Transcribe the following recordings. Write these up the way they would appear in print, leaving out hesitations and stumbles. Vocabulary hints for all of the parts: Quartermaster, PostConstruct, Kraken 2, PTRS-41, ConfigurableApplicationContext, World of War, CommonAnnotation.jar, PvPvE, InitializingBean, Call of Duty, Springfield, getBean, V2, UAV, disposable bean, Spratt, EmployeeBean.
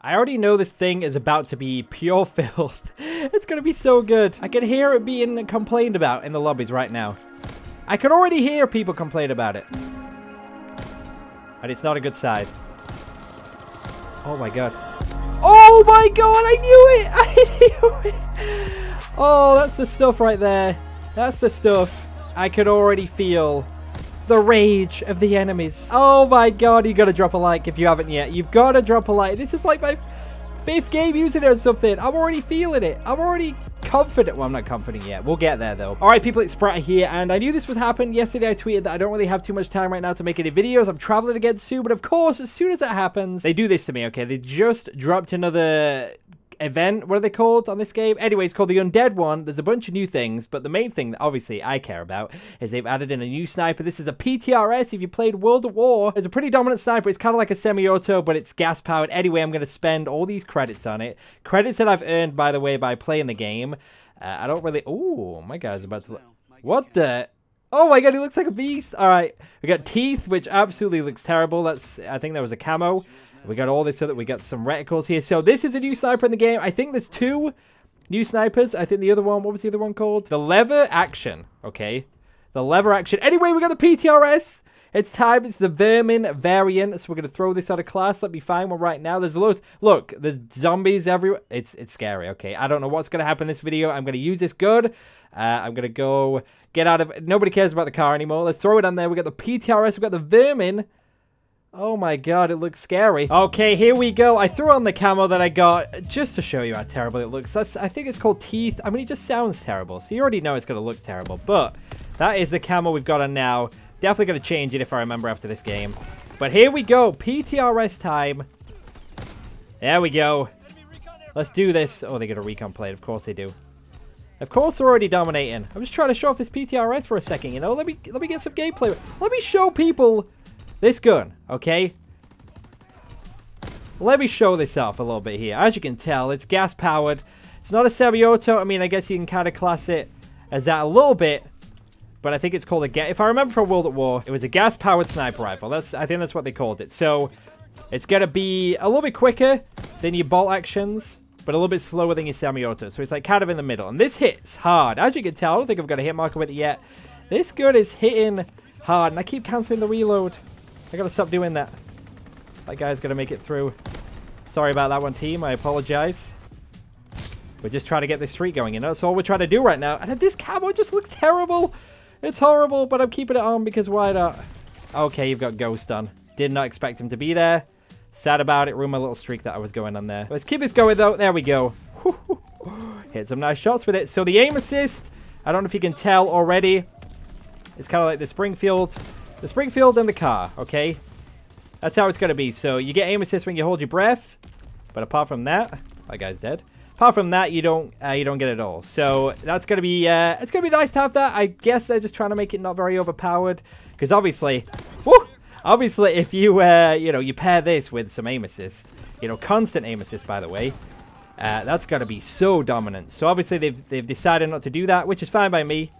I already know this thing is about to be pure filth. It's gonna be so good. I can hear it being complained about in the lobbies right now. I can already hear people complain about it. And it's not a good side. Oh my god. Oh my god, I knew it! I knew it! Oh, that's the stuff right there. That's the stuff. I could already feel the rage of the enemies. Oh my god, you gotta drop a like if you haven't yet. You've gotta drop a like. This is like my fifth game using it or something. I'm already feeling it. I'm already confident. Well, I'm not confident yet. We'll get there though. All right, people, it's Spratt here, and I knew this would happen. Yesterday I tweeted that I don't really have too much time right now to make any videos. I'm traveling again soon, but of course, as soon as that happens, they do this to me, okay? They just dropped another event. What are they called on this game? Anyway, it's called the Undead one. There's a bunch of new things, but the main thing that obviously I care about is they've added in a new sniper. This is a PTRS. If you played World of War, it's a pretty dominant sniper. It's kind of like a semi-auto, but it's gas powered. Anyway, I'm going to spend all these credits on it. Credits that I've earned, by the way, by playing the game. I don't really... Oh, my guy's about to... What the... Oh my god, he looks like a beast. All right, we got teeth, which absolutely looks terrible. That's... I think that was a camo. We got all this other, we got some reticles here. So this is a new sniper in the game. I think there's two new snipers. I think the other one, what was the other one called? The lever action, okay. The lever action. Anyway, we got the PTRS. It's time, it's the vermin variant. So we're gonna throw this out of class. Let me find one right now. There's loads, look, there's zombies everywhere. It's scary, okay. I don't know what's gonna happen in this video. I'm gonna use this good. I'm gonna go get out of, nobody cares about the car anymore. Let's throw it on there. We got the PTRS, we got the vermin. Oh my god, it looks scary. Okay, here we go. I threw on the camo that I got just to show you how terrible it looks. That's, I think it's called teeth. I mean, it just sounds terrible. So you already know it's going to look terrible. But that is the camo we've got on now. Definitely going to change it if I remember after this game. But here we go. PTRS time. There we go. Let's do this. Oh, they got a recon plate. Of course they do. Of course they're already dominating. I'm just trying to show off this PTRS for a second, you know. Let me get some gameplay. Let me show people... this gun, okay? Let me show this off a little bit here. As you can tell, it's gas-powered. It's not a semi-auto. I mean, I guess you can kind of class it as that a little bit. But I think it's called a gas... If I remember from World at War, it was a gas-powered sniper rifle. I think that's what they called it. So, it's going to be a little bit quicker than your bolt actions, but a little bit slower than your semi-auto. So, it's like kind of in the middle. And this hits hard. As you can tell, I don't think I've got a hit marker with it yet. This gun is hitting hard. And I keep cancelling the reload. I gotta stop doing that. That guy's gonna make it through. Sorry about that one, team. I apologize. We're just trying to get this streak going, you know? That's all we're trying to do right now. And this camo just looks terrible. It's horrible, but I'm keeping it on because why not? Okay, you've got Ghost on. Did not expect him to be there. Sad about it. Ruined my little streak that I was going on there. Let's keep this going, though. There we go. Hit some nice shots with it. So the aim assist, I don't know if you can tell already. It's kind of like the Springfield... the Springfield and the car, okay? That's how it's going to be. So you get aim assist when you hold your breath. But apart from that, that guy's dead. Apart from that, you don't get it at all. So that's going to be, it's going to be nice to have that. I guess they're just trying to make it not very overpowered. Because obviously, woo, obviously if you, you know, you pair this with some aim assist, you know, constant aim assist, by the way, that's got to be so dominant. So obviously they've decided not to do that, which is fine by me.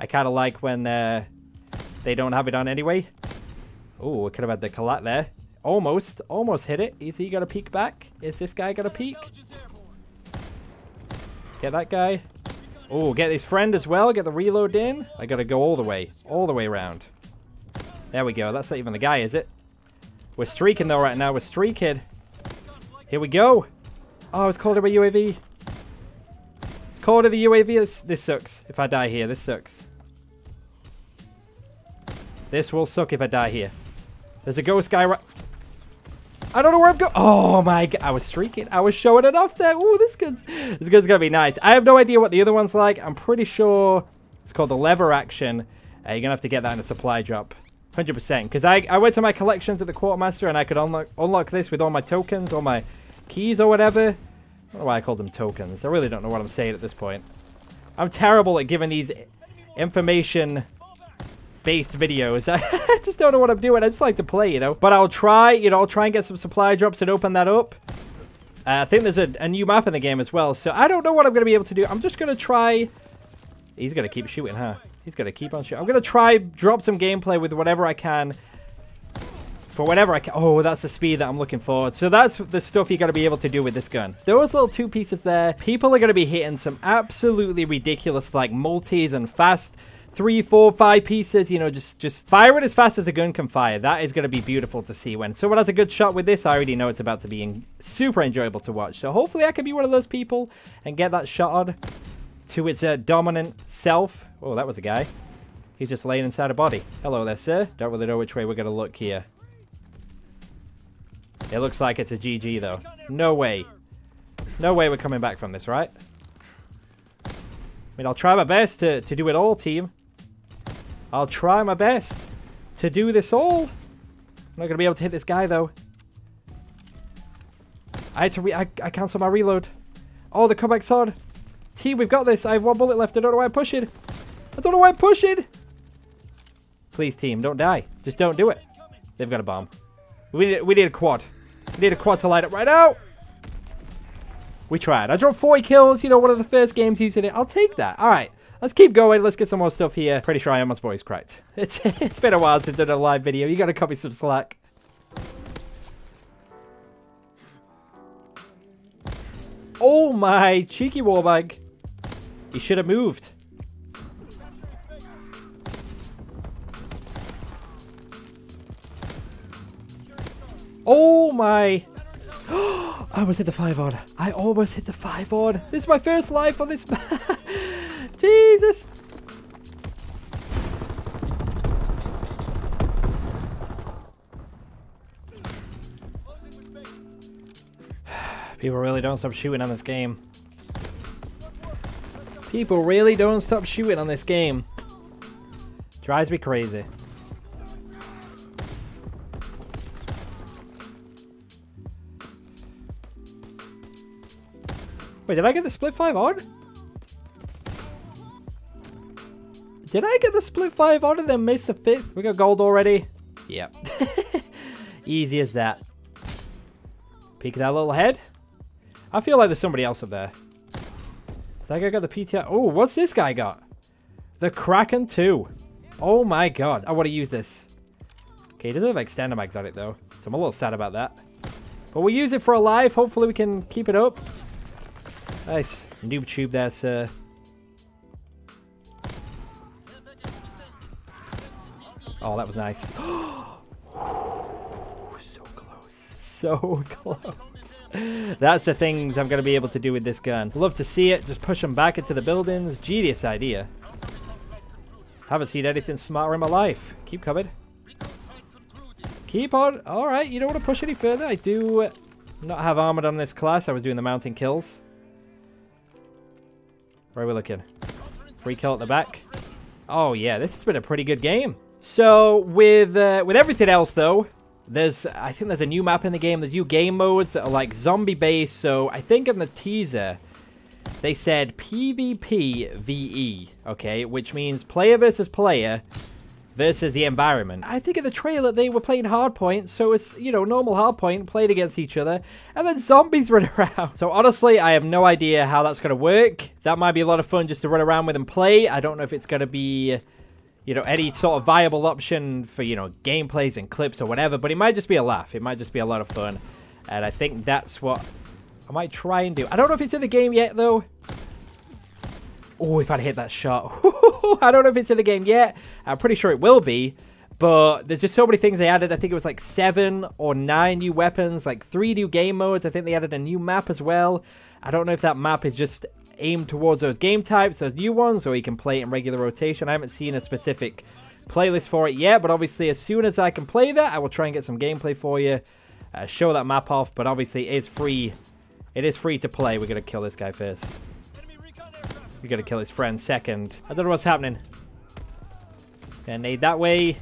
I kind of like when, they don't have it on anyway. Oh, I could have had the collat there. Almost hit it. Is he going to peek back? Is this guy going to peek? Get that guy. Oh, get his friend as well. Get the reload in. I got to go all the way around. There we go. That's not even the guy, is it? We're streaking though right now. We're streaking. Here we go. Oh, it's called by UAV. It's called the UAV. This sucks. If I die here, this sucks. This will suck if I die here. There's a ghost guy right... I don't know where I'm going. Oh my god. I was streaking. I was showing it off there. Oh, this gun's going to be nice. I have no idea what the other one's like. I'm pretty sure it's called the lever action. You're going to have to get that in a supply drop. 100%. Because I went to my collections at the Quartermaster and I could unlock this with all my tokens, all my keys or whatever. I don't know why I called them tokens. I really don't know what I'm saying at this point. I'm terrible at giving these information... based videos. I just don't know what I'm doing. I just like to play, you know. But I'll try, you know, I'll try and get some supply drops and open that up. I think there's a new map in the game as well. So I don't know what I'm going to be able to do. I'm just going to try. He's going to keep shooting, huh? He's going to keep on shooting. I'm going to try drop some gameplay with whatever I can for whenever I can. Oh, that's the speed that I'm looking for. So that's the stuff you got to be able to do with this gun. Those little two pieces there, people are going to be hitting some absolutely ridiculous, like, multis and fast 3, 4, 5 pieces, you know, just fire it as fast as a gun can fire. That is going to be beautiful to see when someone has a good shot with this. I already know it's about to be super enjoyable to watch. So hopefully I can be one of those people and get that shot on to its dominant self. Oh, that was a guy. He's just laying inside a body. Hello there, sir. Don't really know which way we're going to look here. It looks like it's a GG, though. No way. No way we're coming back from this, right? I mean, I'll try my best to do it all, team. I'll try my best to do this all. I'm not going to be able to hit this guy, though. I had to I cancel my reload. Oh, the comeback's on. Team, we've got this. I have one bullet left. I don't know why I'm pushing. I don't know why I'm pushing. Please, team, don't die. Just don't do it. They've got a bomb. We need a quad. We need a quad to light up right now. We tried. I dropped 40 kills. You know, one of the first games using it. I'll take that. All right. Let's keep going. Let's get some more stuff here. Pretty sure I almost voice cracked. It's been a while since I've done a live video. You got to cut me some slack. Oh, my cheeky warbank. He should have moved. Oh, my. I almost hit the 5-odd. I almost hit the 5-odd. This is my first life on this map. Jesus. People really don't stop shooting on this game. People really don't stop shooting on this game. Drives me crazy. Wait, did I get the split 5-odd? Did I get the split 5-odd and then miss the fifth? We got gold already. Yep. Easy as that. Peek that little head. I feel like there's somebody else up there. It's like I got the PTR. Oh, what's this guy got? The Kraken 2. Oh my god. I want to use this. Okay, he doesn't have extender mags on it though. So I'm a little sad about that. But we'll use it for a live. Hopefully we can keep it up. Nice noob tube there, sir. Oh, that was nice. So close. So close. That's the things I'm going to be able to do with this gun. Love to see it. Just push them back into the buildings. Genius idea. Haven't seen anything smarter in my life. Keep coming. Keep on. All right. You don't want to push any further. I do not have armored on this class. I was doing the mountain kills. Where are we looking? Free kill at the back. Oh, yeah. This has been a pretty good game. So, with everything else, though, I think there's a new map in the game. There's new game modes that are, like, zombie-based. So, I think in the teaser, they said PvPvE, okay? Which means player versus player versus the environment. I think in the trailer, they were playing hardpoint. So, it's, you know, normal hardpoint, played against each other. And then zombies run around. So, honestly, I have no idea how that's going to work. That might be a lot of fun just to run around with and play. I don't know if it's going to be, you know, any sort of viable option for, you know, gameplays and clips or whatever. But it might just be a laugh. It might just be a lot of fun. And I think that's what I might try and do. I don't know if it's in the game yet, though. Oh, if I'd hit that shot. I don't know if it's in the game yet. I'm pretty sure it will be. But there's just so many things they added. I think it was like 7 or 9 new weapons. Like 3 new game modes. I think they added a new map as well. I don't know if that map is just aimed towards those game types, those new ones, or you can play it in regular rotation. I haven't seen a specific playlist for it yet, but obviously as soon as I can play that, I will try and get some gameplay for you, show that map off. But obviously it is free. It is free to play. We're gonna kill this guy first. We're gonna kill his friend second. I don't know what's happening. Grenade that way.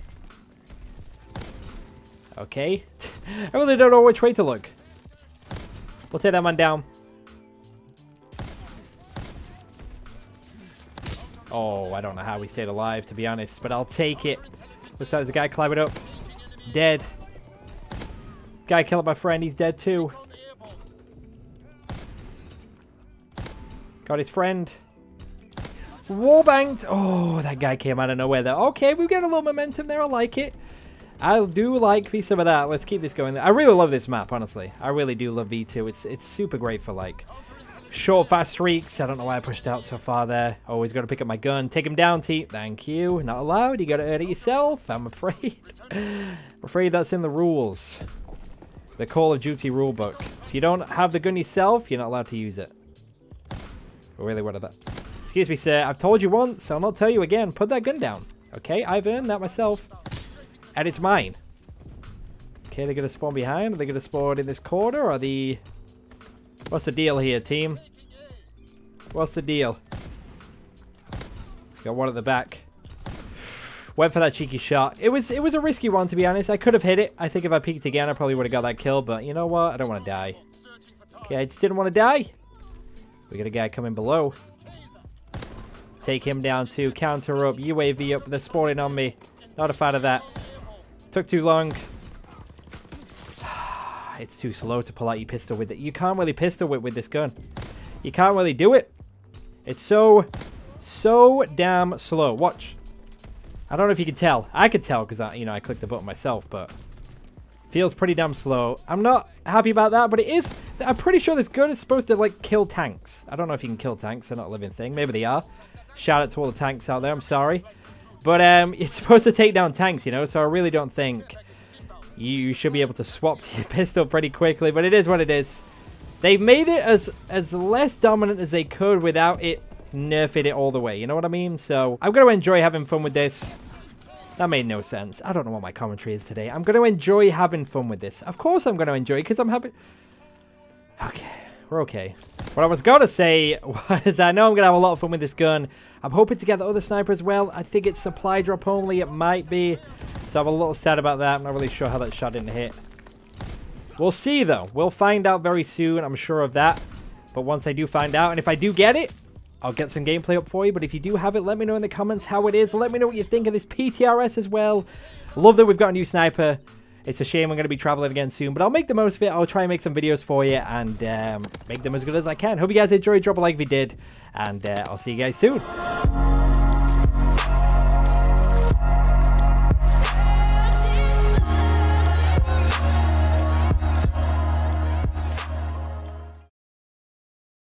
Okay. I really don't know which way to look. We'll take that man down. Oh, I don't know how we stayed alive, to be honest, but I'll take it. Looks like there's a guy climbing up. Dead. Guy killed my friend. He's dead, too. Got his friend. Warbanged. Oh, that guy came out of nowhere, though. Okay, we've got a little momentum there. I like it. I do like some of that. Let's keep this going. I really love this map, honestly. I really do love V2. It's super great for, like, short, fast streaks. I don't know why I pushed out so far there. Always got to pick up my gun. Take him down, T. Thank you. Not allowed. You got to earn it yourself, I'm afraid. I'm afraid that's in the rules. The Call of Duty rulebook. If you don't have the gun yourself, you're not allowed to use it. Really, what are that? Excuse me, sir. I've told you once. I'll not tell you again. Put that gun down. Okay, I've earned that myself. And it's mine. Okay, they're going to spawn behind. Are they going to spawn in this corner? Or are they... What's the deal here, team? What's the deal? Got one at the back. Went for that cheeky shot. It was a risky one, to be honest. I could have hit it. I think if I peeked again, I probably would have got that kill. But you know what? I don't want to die. Okay, I just didn't want to die. We got a guy coming below. Take him down too. Counter up. UAV up. They're spawning on me. Not a fan of that. Took too long. It's too slow to pull out your pistol with it. You can't really pistol whip with this gun. You can't really do it. It's so damn slow. Watch. I don't know if you can tell. I could tell because, you know, I clicked the button myself, but feels pretty damn slow. I'm not happy about that, but it is. I'm pretty sure this gun is supposed to, like, kill tanks. I don't know if you can kill tanks. They're not a living thing. Maybe they are. Shout out to all the tanks out there. I'm sorry. But it's supposed to take down tanks, you know, so I really don't think... You should be able to swap to your pistol pretty quickly, but it is what it is. They've made it as less dominant as they could without it nerfing it all the way. You know what I mean? So I'm going to enjoy having fun with this. That made no sense. I don't know what my commentary is today. I'm going to enjoy having fun with this. Of course I'm going to enjoy it because I'm happy. Okay, we're okay. What I was going to say was I know I'm going to have a lot of fun with this gun. I'm hoping to get the other sniper as well. I think it's supply drop only. It might be. So I'm a little sad about that. I'm not really sure how that shot didn't hit. We'll see, though. We'll find out very soon. I'm sure of that. But once I do find out, and if I do get it, I'll get some gameplay up for you. But if you do have it, let me know in the comments how it is. Let me know what you think of this PTRS as well. Love that we've got a new sniper. It's a shame I'm going to be traveling again soon, but I'll make the most of it. I'll try and make some videos for you and make them as good as I can. Hope you guys enjoyed. Drop a like if you did, and I'll see you guys soon.